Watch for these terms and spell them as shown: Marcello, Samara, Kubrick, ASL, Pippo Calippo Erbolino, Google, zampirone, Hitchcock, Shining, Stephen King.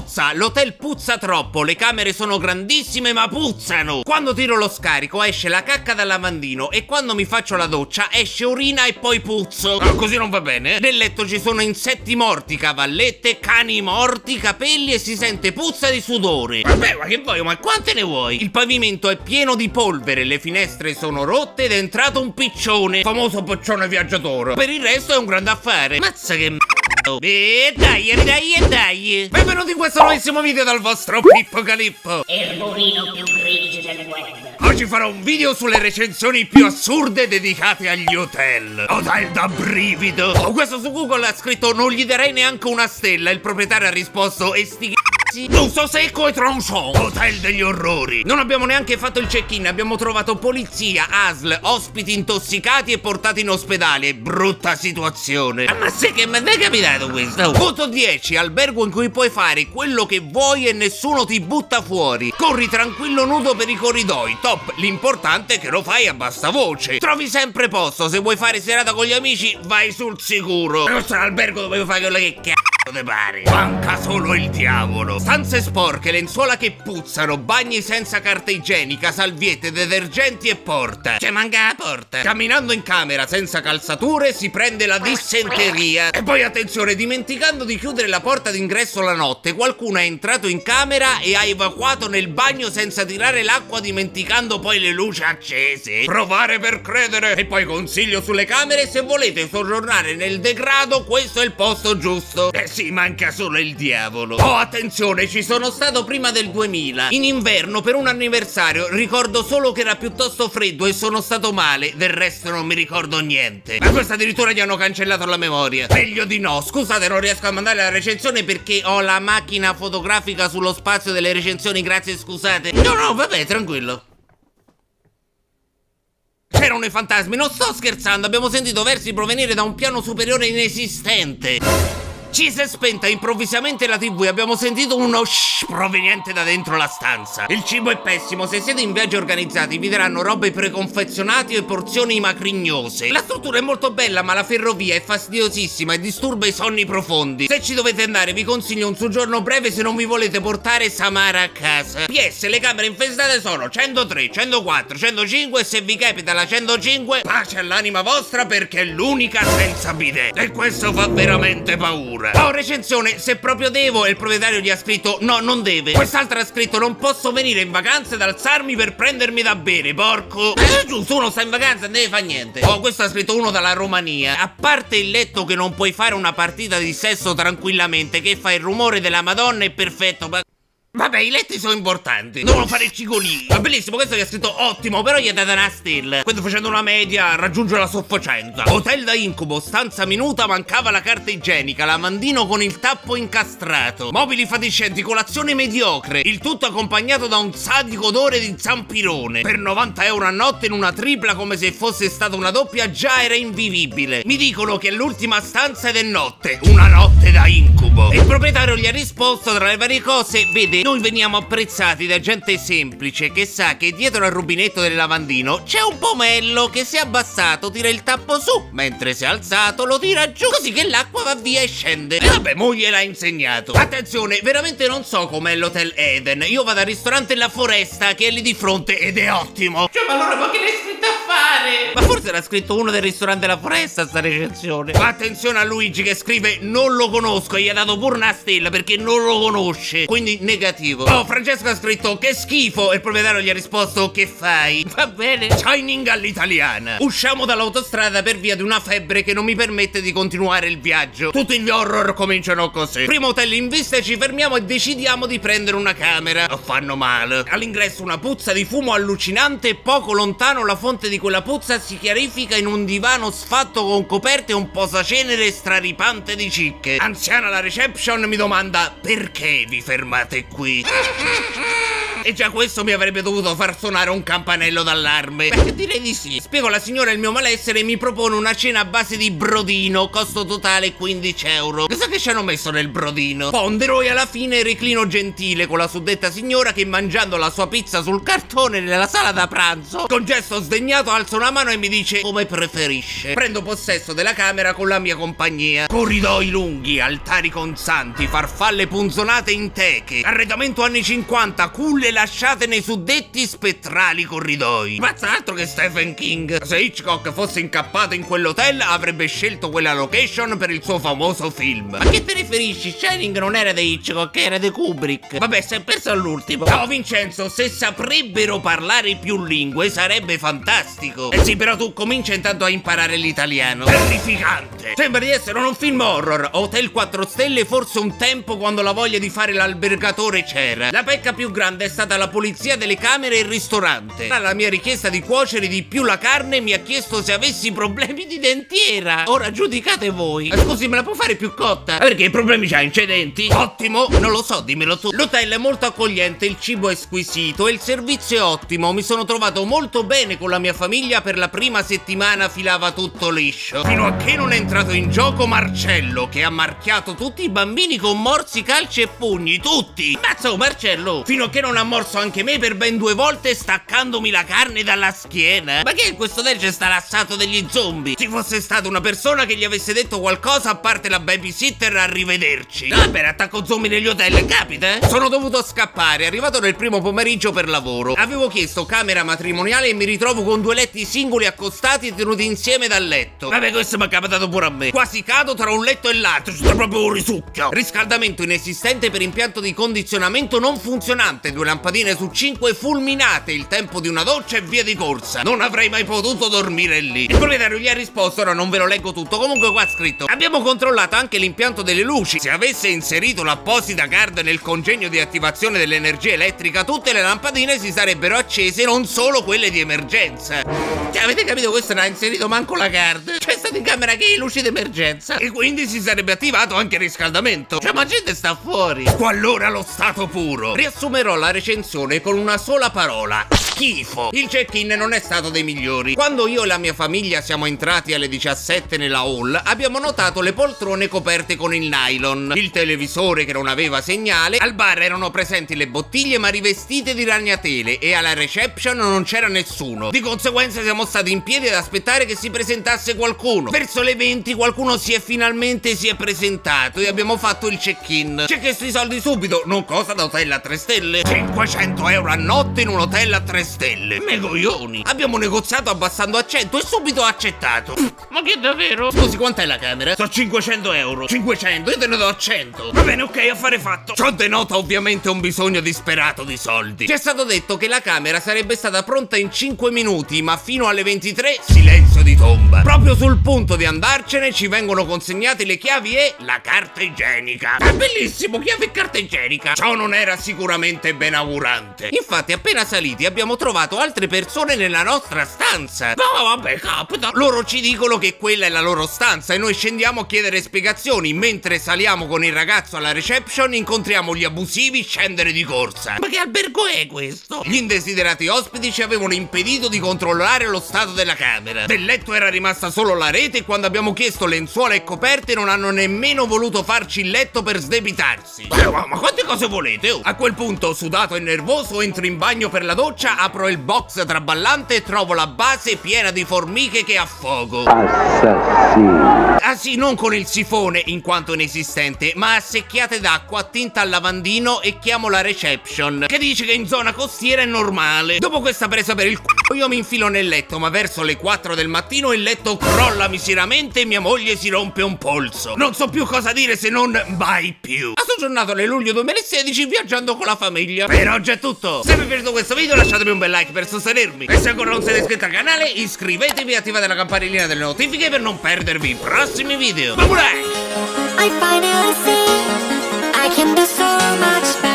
puzza, l'hotel puzza troppo, le camere sono grandissime ma puzzano. Quando tiro lo scarico esce la cacca dal lavandino e quando mi faccio la doccia esce urina e poi puzzo. Ah, così non va bene. Nel letto ci sono insetti morti, cavallette, cani morti, capelli e si sente puzza di sudore. Vabbè, ma che vuoi, ma quante ne vuoi? Il pavimento è pieno di polvere, le finestre sono rotte ed è entrato un piccione, famoso piccione viaggiatore. Per il resto è un grande affare. Mazza che m***a. E dai. Benvenuti in questo nuovissimo video dal vostro Pippo Calippo Erbolino, più grigio del web. Oggi farò un video sulle recensioni più assurde dedicate agli hotel. Hotel da brivido. Questo su Google ha scritto: non gli darei neanche una stella. Il proprietario ha risposto: e sti c***i, giusto secco e tronchon. Hotel degli orrori. Non abbiamo neanche fatto il check-in, abbiamo trovato polizia, ASL, ospiti intossicati e portati in ospedale. Brutta situazione. Ma sai che mi è capitato questo? Voto 10, albergo in cui puoi fare quello che vuoi e nessuno ti butta fuori. Corri tranquillo nudo per i corridoi, top. L'importante è che lo fai a bassa voce. Trovi sempre posto, se vuoi fare serata con gli amici vai sul sicuro. Questo è un albergo dove puoi fare quello che c***o te pare. Manca solo il diavolo. Stanze sporche, lenzuola che puzzano, bagni senza carta igienica, salviette, detergenti e porta. Cioè manca la porta. Camminando in camera senza calzature si prende la dissenteria. E poi attenzione, dimenticando di chiudere la porta d'ingresso la notte, qualcuno è entrato in camera e ha evacuato nel bagno senza tirare l'acqua, dimenticando poi le luci accese. Provare per credere. E poi consiglio sulle camere: se volete soggiornare nel degrado, questo è il posto giusto. Sì, manca solo il diavolo. Oh, attenzione, ci sono stato prima del 2000. In inverno per un anniversario. Ricordo solo che era piuttosto freddo e sono stato male. Del resto non mi ricordo niente. Ma questa addirittura gli hanno cancellato la memoria. Meglio di no. Scusate, non riesco a mandare la recensione perché ho la macchina fotografica sullo spazio delle recensioni. Grazie, scusate. No, vabbè, tranquillo. C'erano i fantasmi, non sto scherzando. Abbiamo sentito versi provenire da un piano superiore inesistente. Ci si è spenta improvvisamente la TV e abbiamo sentito uno shhh proveniente da dentro la stanza. Il cibo è pessimo, se siete in viaggi organizzati vi daranno robe preconfezionate e porzioni macrignose. La struttura è molto bella ma la ferrovia è fastidiosissima e disturba i sonni profondi. Se ci dovete andare vi consiglio un soggiorno breve se non vi volete portare Samara a casa. PS, le camere infestate sono 103, 104, 105 e se vi capita la 105, pace all'anima vostra perché è l'unica senza bidet. E questo fa veramente paura. Oh, recensione, se proprio devo, e il proprietario gli ha scritto: no, non deve. Quest'altra ha scritto: non posso venire in vacanza ed alzarmi per prendermi da bere, porco. Giusto, uno sta in vacanza e non deve fare niente. Oh, questo ha scritto uno dalla Romania: a parte il letto che non puoi fare una partita di sesso tranquillamente, che fa il rumore della Madonna, è perfetto, ma... Vabbè, i letti sono importanti, devono fare il ciccolino. Ma bellissimo, questo che ha scritto ottimo, però gli è data una stella. Quindi facendo una media raggiunge la soffocenza. Hotel da incubo, stanza minuta, mancava la carta igienica, lavandino con il tappo incastrato, mobili fatiscenti, colazione mediocre. Il tutto accompagnato da un sadico odore di zampirone. Per 90 euro a notte in una tripla, come se fosse stata una doppia, già era invivibile. Mi dicono che è l'ultima stanza ed è notte. Una notte da incubo. E il proprietario gli ha risposto tra le varie cose: vede, noi veniamo apprezzati da gente semplice che sa che dietro al rubinetto del lavandino c'è un pomello che se abbassato tira il tappo su, mentre se alzato lo tira giù, così che l'acqua va via e scende. E vabbè, mo gliel'ha insegnato. Attenzione, veramente non so com'è l'hotel Eden. Io vado al ristorante La Foresta che è lì di fronte ed è ottimo. Cioè, ma allora, ma che l'hai scritto a fare? Ma forse l'ha scritto uno del ristorante La Foresta sta recensione. Ma attenzione a Luigi che scrive: non lo conosco, e gli ha dato pure una stella perché non lo conosce, quindi negativo. Oh, Francesco ha scritto: che schifo. E il proprietario gli ha risposto: che fai? Va bene. Shining all'italiana. Usciamo dall'autostrada per via di una febbre che non mi permette di continuare il viaggio. Tutti gli horror cominciano così. Primo hotel in vista, ci fermiamo e decidiamo di prendere una camera. Lo fanno male. All'ingresso una puzza di fumo allucinante e poco lontano la fonte di quella puzza si chiarifica in un divano sfatto con coperte e un posacenere straripante di cicche. Anziana la reception mi domanda: perché vi fermate qui? E già questo mi avrebbe dovuto far suonare un campanello d'allarme. Beh, direi di sì. Spiego alla signora il mio malessere e mi propone una cena a base di brodino, costo totale 15 euro. Cosa che ci hanno messo nel brodino? Pondero e alla fine reclino gentile con la suddetta signora che, mangiando la sua pizza sul cartone nella sala da pranzo, con gesto sdegnato alza una mano e mi dice come preferisce. Prendo possesso della camera con la mia compagnia. Corridoi lunghi, altari consanti, farfalle punzonate in teche, arredamento anni 50, culle lasciate nei suddetti spettrali corridoi. Mazza altro che Stephen King. Se Hitchcock fosse incappato in quell'hotel avrebbe scelto quella location per il suo famoso film. Ma che te riferisci? Shining non era di Hitchcock, era di Kubrick. Vabbè, si è perso all'ultimo. Ciao Vincenzo, se saprebbero parlare più lingue sarebbe fantastico. Eh sì, però tu comincia intanto a imparare l'italiano. Terrificante. Sembra di essere un film horror. Hotel 4 stelle, forse un tempo quando la voglia di fare l'albergatore c'era. La pecca più grande è stata la pulizia delle camere e il ristorante. Alla mia richiesta di cuocere di più la carne mi ha chiesto se avessi problemi di dentiera. Ora giudicate voi. Scusi, me la può fare più cotta? Perché problemi c'hai in c'è denti? Ottimo. Non lo so, dimmelo tu. L'hotel è molto accogliente, il cibo è squisito e il servizio è ottimo. Mi sono trovato molto bene con la mia famiglia. Per la prima settimana filava tutto liscio, fino a che non è entrato in gioco Marcello, che ha marchiato tutti i bambini con morsi, calci e pugni. Tutti! Mazzo Marcello! Fino a che non ha morso anche me per ben 2 volte, staccandomi la carne dalla schiena. Ma che in questo hotel c'è sta l'assato degli zombie? Ci fosse stata una persona che gli avesse detto qualcosa, a parte la babysitter, arrivederci. Ah, per attacco zombie negli hotel capita, eh? Sono dovuto scappare, arrivato nel primo pomeriggio per lavoro. Avevo chiesto camera matrimoniale e mi ritrovo con 2 letti singoli accostati e tenuti insieme dal letto. Vabbè, questo mi è capitato pure a me. Quasi cado tra un letto e l'altro, c'è proprio un risucchio. Riscaldamento inesistente per impianto di condizionamento non funzionante, 2 lampadine su 5 fulminate, il tempo di una doccia e via di corsa. Non avrei mai potuto dormire lì. Il proprietario gli ha risposto, ora non ve lo leggo tutto, comunque qua ha scritto: abbiamo controllato anche l'impianto delle luci. Se avesse inserito l'apposita card nel congegno di attivazione dell'energia elettrica, tutte le lampadine si sarebbero accese, non solo quelle di emergenza. Cioè, avete capito, questo non ha inserito manco la card. C'è stato in camera che luci d'emergenza e quindi si sarebbe attivato anche il riscaldamento. Cioè, ma gente sta fuori. Ecco allora lo stato puro. Riassumerò la recensione con una sola parola: schifo. Il check-in non è stato dei migliori. Quando io e la mia famiglia siamo entrati alle 17 nella hall, abbiamo notato le poltrone coperte con il nylon, il televisore che non aveva segnale, al bar erano presenti le bottiglie ma rivestite di ragnatele e alla reception non c'era nessuno. Di conseguenza siamo stati in piedi ad aspettare che si presentasse qualcuno. Verso le 20 qualcuno si è finalmente presentato e abbiamo fatto il check-in. C'è chiesto i soldi subito, non cosa da hotel a 3 stelle. 500 euro a notte in un hotel a 3 stelle. Me coglioni. Abbiamo negoziato abbassando a 100 e subito accettato. Ma che davvero? Scusi, quant'è la camera? So 500 euro. 500? Io te ne do 100. Va bene, ok, affare fatto. Ciò denota ovviamente un bisogno disperato di soldi. Ci è stato detto che la camera sarebbe stata pronta in 5 minuti, ma fino alle 23 silenzio di tomba. Proprio sul punto di andarcene ci vengono consegnate le chiavi e la carta igienica. Ma bellissimo, chiave e carta igienica. Ciò non era sicuramente benaugurante. Infatti appena saliti abbiamo trovato altre persone nella nostra stanza. Ma vabbè, capita. Loro ci dicono che quella è la loro stanza e noi scendiamo a chiedere spiegazioni. Mentre saliamo con il ragazzo alla reception incontriamo gli abusivi scendere di corsa. Ma che albergo è questo? Gli indesiderati ospiti ci avevano impedito di controllare lo stato della camera. Del letto era rimasta solo la rete e quando abbiamo chiesto lenzuola e coperte non hanno nemmeno voluto farci il letto per sdebitarsi. Ma quante cose volete? Oh. A quel punto, sudato e nervoso, entro in bagno per la doccia, apro il box traballante e trovo la base piena di formiche che affogo. Assassino. Ah sì, non con il sifone in quanto inesistente, ma assecchiate d'acqua, tinta al lavandino, e chiamo la reception che dice che in zona costiera è normale. Dopo questa presa per il c***o io mi infilo nel letto, ma verso le 4 del mattino il letto crolla miseramente e mia moglie si rompe un polso. Non so più cosa dire se non mai più. Ha soggiornato nel luglio 2016 viaggiando con la famiglia. Per oggi è tutto. Se vi è piaciuto questo video lasciatemi un bel like per sostenermi e se ancora non siete iscritti al canale iscrivetevi e attivate la campanellina delle notifiche per non perdervi i prossimi video. Bye bye.